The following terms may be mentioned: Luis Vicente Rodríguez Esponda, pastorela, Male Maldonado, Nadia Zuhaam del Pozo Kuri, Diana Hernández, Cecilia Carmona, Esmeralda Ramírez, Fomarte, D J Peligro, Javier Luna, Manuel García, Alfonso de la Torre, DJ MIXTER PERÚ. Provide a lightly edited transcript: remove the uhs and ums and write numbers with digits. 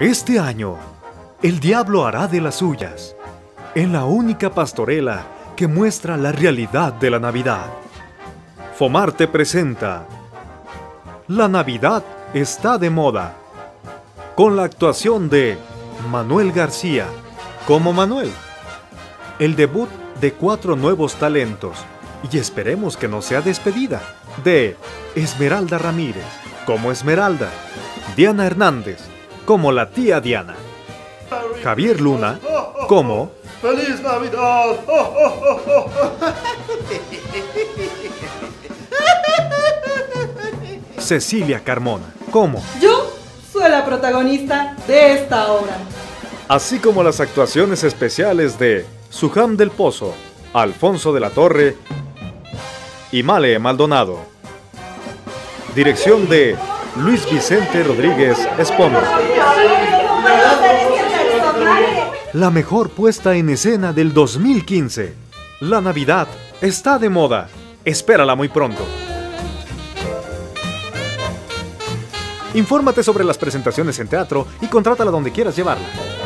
Este año, el diablo hará de las suyas, en la única pastorela que muestra la realidad de la Navidad. Fomarte presenta La Navidad está de moda, con la actuación de Manuel García, como Manuel. El debut de 4 nuevos talentos, y esperemos que no sea despedida, de Esmeralda Ramírez, como Esmeralda, Diana Hernández, como la tía Diana, Javier Luna, como... ¡Feliz Navidad! ¡Oh, oh, oh, oh! Cecilia Carmona, como... Yo soy la protagonista de esta obra. Así como las actuaciones especiales de Zuhaam del Pozo, Alfonso de la Torre y Male Maldonado. Dirección de Luis Vicente Rodríguez Esponda. La mejor puesta en escena del 2015. La Navidad está de moda. Espérala muy pronto. Infórmate sobre las presentaciones en teatro y contrátala donde quieras llevarla.